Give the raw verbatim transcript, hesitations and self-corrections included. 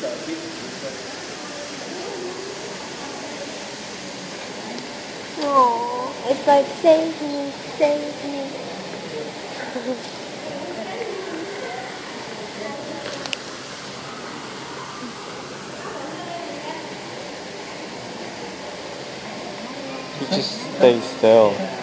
is a bit different. Oh, it's like save me, save me. He just stays still.